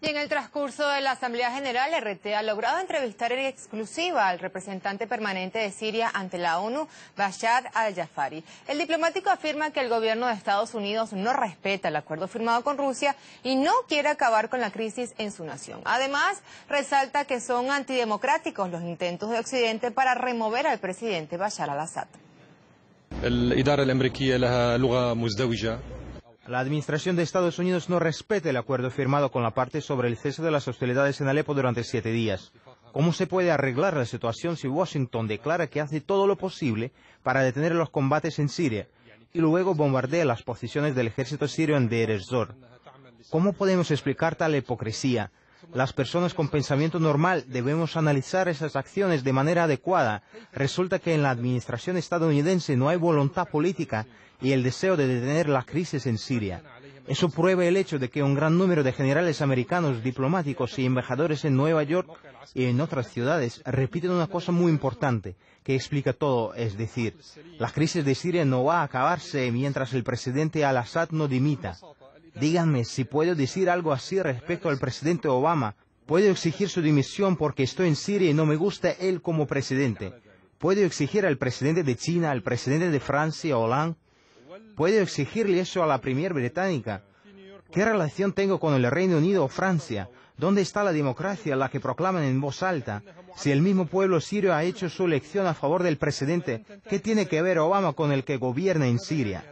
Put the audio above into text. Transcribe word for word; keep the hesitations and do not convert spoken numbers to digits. Y en el transcurso de la Asamblea General, R T ha logrado entrevistar en exclusiva al representante permanente de Siria ante la ONU, Bashar al-Jafari. El diplomático afirma que el gobierno de Estados Unidos no respeta el acuerdo firmado con Rusia y no quiere acabar con la crisis en su nación. Además, resalta que son antidemocráticos los intentos de Occidente para remover al presidente Bashar al-Assad. La administración de Estados Unidos no respeta el acuerdo firmado con la parte sobre el cese de las hostilidades en Alepo durante siete días. ¿Cómo se puede arreglar la situación si Washington declara que hace todo lo posible para detener los combates en Siria y luego bombardea las posiciones del ejército sirio en Deir ez-Zor? ¿Cómo podemos explicar tal hipocresía? Las personas con pensamiento normal debemos analizar esas acciones de manera adecuada. Resulta que en la administración estadounidense no hay voluntad política y el deseo de detener la crisis en Siria. Eso prueba el hecho de que un gran número de generales americanos, diplomáticos y embajadores en Nueva York y en otras ciudades repiten una cosa muy importante que explica todo, es decir, la crisis de Siria no va a acabarse mientras el presidente al-Assad no dimita. Díganme si puedo decir algo así respecto al presidente Obama. Puedo exigir su dimisión porque estoy en Siria y no me gusta él como presidente. Puedo exigir al presidente de China, al presidente de Francia, Hollande. Puedo exigirle eso a la Premier británica. ¿Qué relación tengo con el Reino Unido o Francia? ¿Dónde está la democracia, la que proclaman en voz alta? Si el mismo pueblo sirio ha hecho su elección a favor del presidente, ¿qué tiene que ver Obama con el que gobierna en Siria?